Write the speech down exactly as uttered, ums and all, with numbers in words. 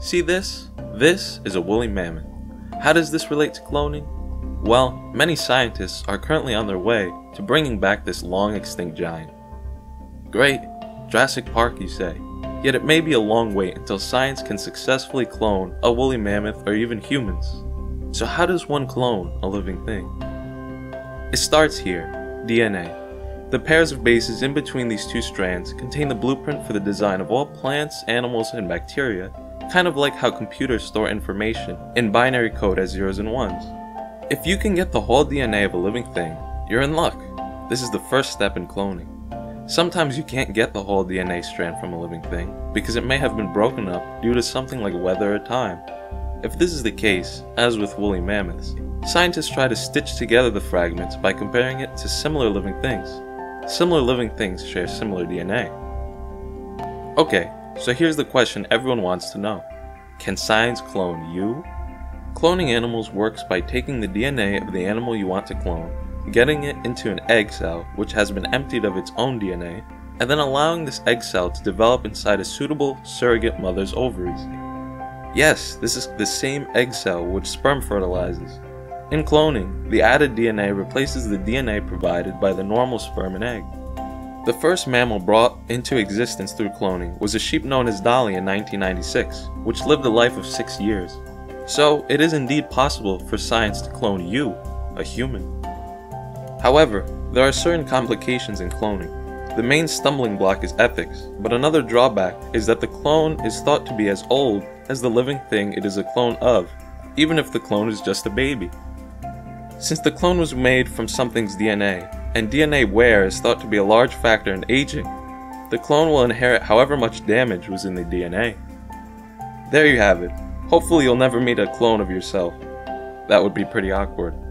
See this? This is a woolly mammoth. How does this relate to cloning? Well, many scientists are currently on their way to bringing back this long extinct giant. Great, Jurassic Park you say, yet it may be a long wait until science can successfully clone a woolly mammoth or even humans. So how does one clone a living thing? It starts here, D N A. The pairs of bases in between these two strands contain the blueprint for the design of all plants, animals, and bacteria, kind of like how computers store information in binary code as zeros and ones. If you can get the whole D N A of a living thing, you're in luck. This is the first step in cloning. Sometimes you can't get the whole D N A strand from a living thing, because it may have been broken up due to something like weather or time. If this is the case, as with woolly mammoths, scientists try to stitch together the fragments by comparing it to similar living things. Similar living things share similar D N A. Okay, so here's the question everyone wants to know. Can science clone you? Cloning animals works by taking the D N A of the animal you want to clone, getting it into an egg cell which has been emptied of its own D N A, and then allowing this egg cell to develop inside a suitable surrogate mother's ovaries. Yes, this is the same egg cell which sperm fertilizes. In cloning, the added D N A replaces the D N A provided by the normal sperm and egg. The first mammal brought into existence through cloning was a sheep known as Dolly in nineteen ninety-six, which lived a life of six years. So it is indeed possible for science to clone you, a human. However, there are certain complications in cloning. The main stumbling block is ethics, but another drawback is that the clone is thought to be as old as the living thing it is a clone of, even if the clone is just a baby. Since the clone was made from something's D N A, and D N A wear is thought to be a large factor in aging, the clone will inherit however much damage was in the D N A. There you have it. Hopefully you'll never meet a clone of yourself. That would be pretty awkward.